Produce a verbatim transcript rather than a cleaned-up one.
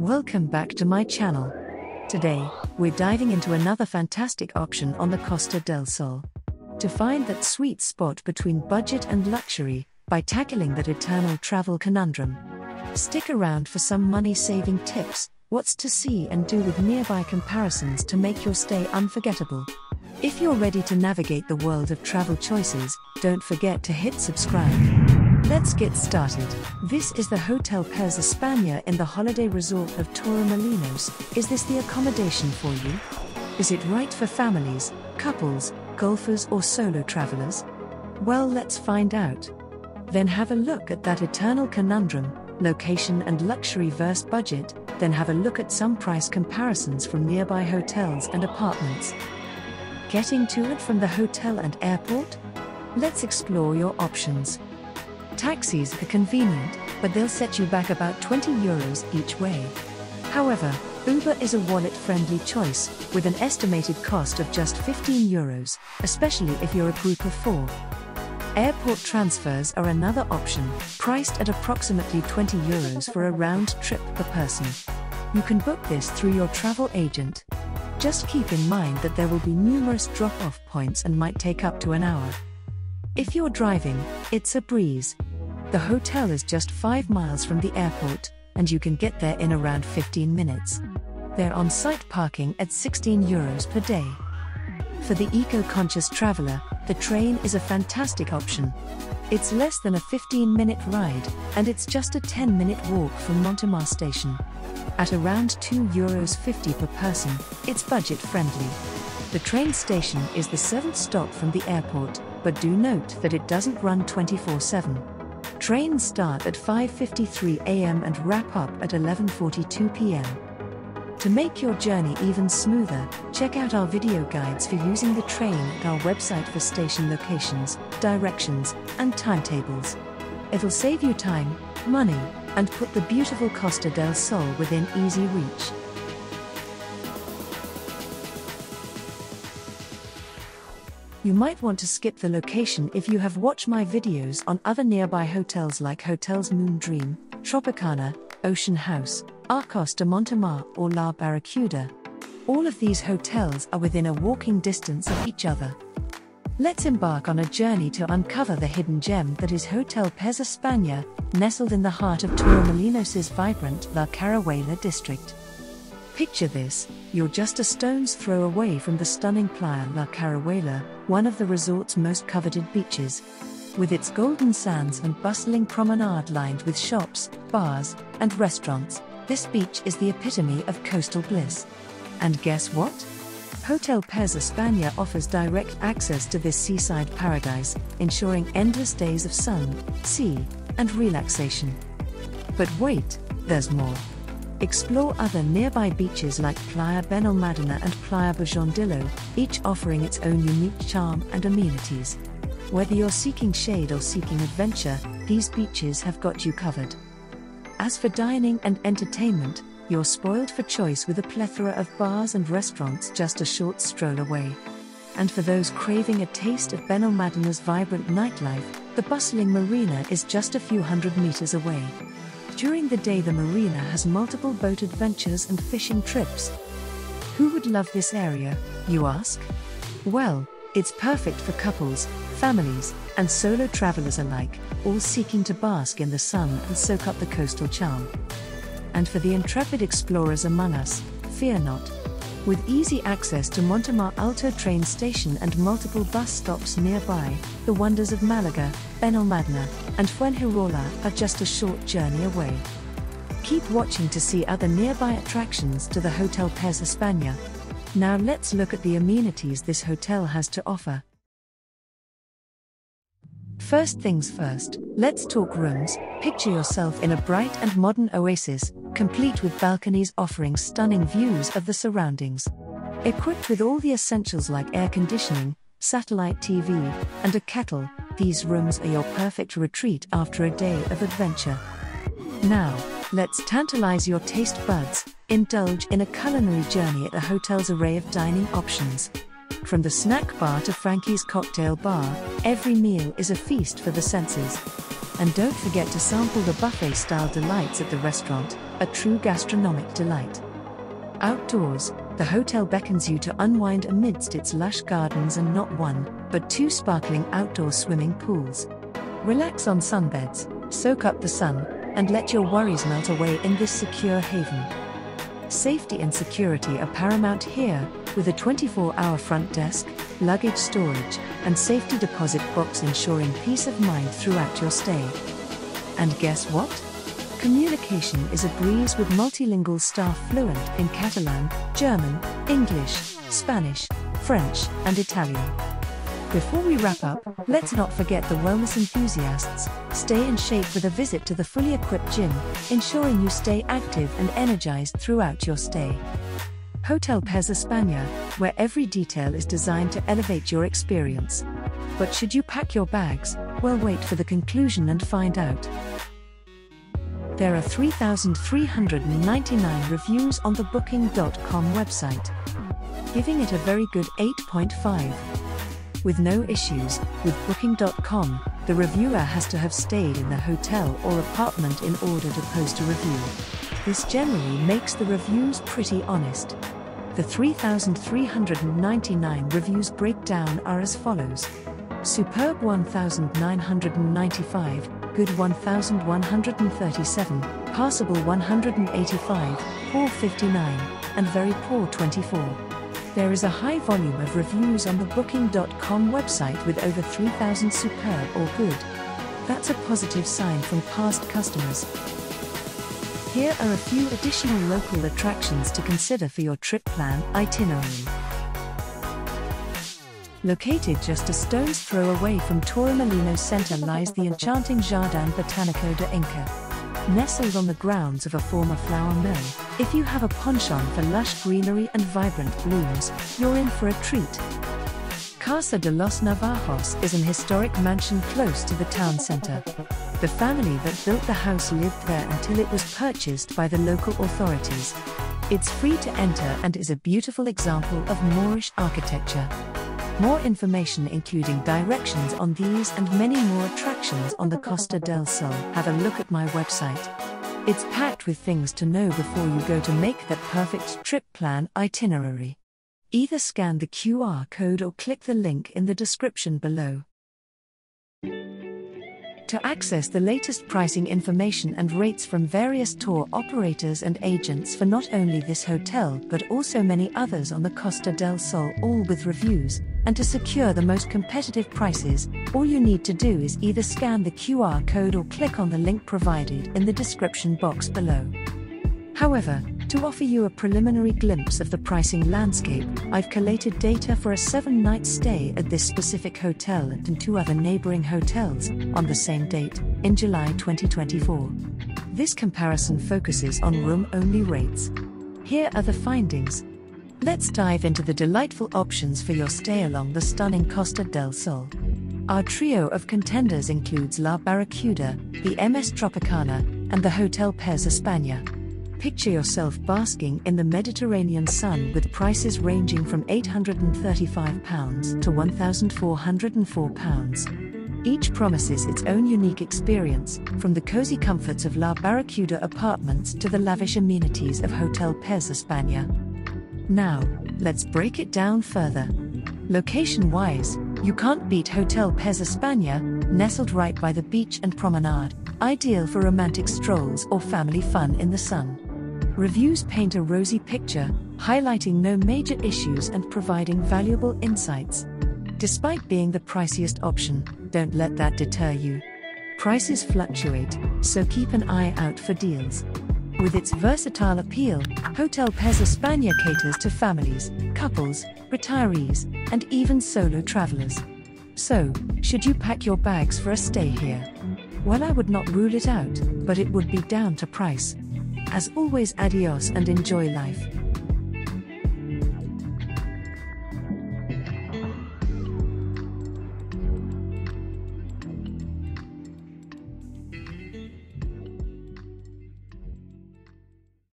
Welcome back to my channel. Today, we're diving into another fantastic option on the Costa del Sol. To find that sweet spot between budget and luxury, by tackling that eternal travel conundrum. Stick around for some money-saving tips, what's to see and do with nearby comparisons to make your stay unforgettable. If you're ready to navigate the world of travel choices, don't forget to hit subscribe. Let's get started. This is the Hotel Pez Espana in the holiday resort of Torremolinos. Is this the accommodation for you? Is it right for families, couples, golfers or solo travelers? Well, let's find out. Then have a look at that eternal conundrum, location and luxury versus budget, then have a look at some price comparisons from nearby hotels and apartments. Getting to it from the hotel and airport? Let's explore your options. Taxis are convenient, but they'll set you back about twenty euros each way. However, Uber is a wallet-friendly choice, with an estimated cost of just fifteen euros, especially if you're a group of four. Airport transfers are another option, priced at approximately twenty euros for a round trip per person. You can book this through your travel agent. Just keep in mind that there will be numerous drop-off points and might take up to an hour. If you're driving, it's a breeze. The hotel is just five miles from the airport, and you can get there in around fifteen minutes. They're on-site parking at sixteen euros per day. For the eco-conscious traveler, the train is a fantastic option. It's less than a fifteen minute ride, and it's just a ten minute walk from Montemar station. At around two euros fifty per person, it's budget-friendly. The train station is the seventh stop from the airport, but do note that it doesn't run twenty-four seven. Trains start at five fifty-three a m and wrap up at eleven forty-two p m To make your journey even smoother, check out our video guides for using the train at our website for station locations, directions, and timetables. It'll save you time, money, and put the beautiful Costa del Sol within easy reach. You might want to skip the location if you have watched my videos on other nearby hotels like Hotels Moon Dream, Tropicana, Ocean House, Arcos de Montemar or La Barracuda. All of these hotels are within a walking distance of each other. Let's embark on a journey to uncover the hidden gem that is Hotel Pez Espana, nestled in the heart of Torremolinos' vibrant La Carihuela district. Picture this, you're just a stone's throw away from the stunning Playa La Carihuela, one of the resort's most coveted beaches. With its golden sands and bustling promenade lined with shops, bars, and restaurants, this beach is the epitome of coastal bliss. And guess what? Hotel Pez Espana offers direct access to this seaside paradise, ensuring endless days of sun, sea, and relaxation. But wait, there's more. Explore other nearby beaches like Playa Benalmadena and Playa Bujondillo, each offering its own unique charm and amenities. Whether you're seeking shade or seeking adventure, these beaches have got you covered. As for dining and entertainment, you're spoiled for choice with a plethora of bars and restaurants just a short stroll away. And for those craving a taste of Benalmadena's vibrant nightlife, the bustling marina is just a few hundred meters away. During the day, the marina has multiple boat adventures and fishing trips. Who would love this area, you ask? Well, it's perfect for couples, families, and solo travelers alike, all seeking to bask in the sun and soak up the coastal charm. And for the intrepid explorers among us, fear not. With easy access to Montemar Alto train station and multiple bus stops nearby, the wonders of Malaga, Benalmadena, and Fuengirola are just a short journey away. Keep watching to see other nearby attractions to the Hotel Pez Espana. Now let's look at the amenities this hotel has to offer. First things first, let's talk rooms. Picture yourself in a bright and modern oasis, complete with balconies offering stunning views of the surroundings. Equipped with all the essentials like air conditioning, satellite T V, and a kettle, these rooms are your perfect retreat after a day of adventure. Now, let's tantalize your taste buds, indulge in a culinary journey at the hotel's array of dining options. From the snack bar to Frankie's cocktail bar, every meal is a feast for the senses. And don't forget to sample the buffet-style delights at the restaurant, a true gastronomic delight. Outdoors, the hotel beckons you to unwind amidst its lush gardens and not one, but two sparkling outdoor swimming pools. Relax on sunbeds, soak up the sun, and let your worries melt away in this secure haven. Safety and security are paramount here, with a twenty-four hour front desk, luggage storage, and safety deposit box ensuring peace of mind throughout your stay. And guess what? Communication is a breeze with multilingual staff fluent in Catalan, German, English, Spanish, French, and Italian. Before we wrap up, let's not forget the wellness enthusiasts. Stay in shape with a visit to the fully equipped gym, ensuring you stay active and energized throughout your stay. Hotel Pez Espana, where every detail is designed to elevate your experience. But should you pack your bags? Well, wait for the conclusion and find out. There are three thousand three hundred ninety-nine reviews on the booking dot com website, giving it a very good eight point five. With no issues, with booking dot com, the reviewer has to have stayed in the hotel or apartment in order to post a review. This generally makes the reviews pretty honest. The three thousand three hundred ninety-nine reviews breakdown are as follows. Superb one thousand nine hundred ninety-five, good one thousand one hundred thirty-seven, passable one hundred eighty-five, poor fifty-nine, and very poor twenty-four. There is a high volume of reviews on the booking dot com website with over three thousand superb or good. That's a positive sign from past customers. Here are a few additional local attractions to consider for your trip plan itinerary. Located just a stone's throw away from Torremolinos Center lies the enchanting Jardin Botanico de Inca. Nestled on the grounds of a former flour mill, if you have a penchant for lush greenery and vibrant blooms, you're in for a treat. Casa de los Navajos is an historic mansion close to the town center. The family that built the house lived there until it was purchased by the local authorities. It's free to enter and is a beautiful example of Moorish architecture. More information including directions on these and many more attractions on the Costa del Sol. Have a look at my website. It's packed with things to know before you go to make that perfect trip plan itinerary. Either scan the Q R code or click the link in the description below. To access the latest pricing information and rates from various tour operators and agents for not only this hotel but also many others on the Costa del Sol, all with reviews, and to secure the most competitive prices, all you need to do is either scan the Q R code or click on the link provided in the description box below. However, to offer you a preliminary glimpse of the pricing landscape, I've collated data for a seven night stay at this specific hotel and two other neighboring hotels, on the same date, in July twenty twenty-four. This comparison focuses on room-only rates. Here are the findings. Let's dive into the delightful options for your stay along the stunning Costa del Sol. Our trio of contenders includes La Barracuda, the M S Tropicana, and the Hotel Pez Espana. Picture yourself basking in the Mediterranean sun with prices ranging from eight hundred thirty-five pounds to one thousand four hundred four pounds. Each promises its own unique experience, from the cozy comforts of La Barracuda apartments to the lavish amenities of Hotel Pez Espana. Now, let's break it down further. Location-wise, you can't beat Hotel Pez Espana, nestled right by the beach and promenade, ideal for romantic strolls or family fun in the sun. Reviews paint a rosy picture, highlighting no major issues and providing valuable insights. Despite being the priciest option, don't let that deter you. Prices fluctuate, so keep an eye out for deals. With its versatile appeal, Hotel Pez Espana caters to families, couples, retirees, and even solo travelers. So, should you pack your bags for a stay here? Well, I would not rule it out, but it would be down to price. As always, adios and enjoy life.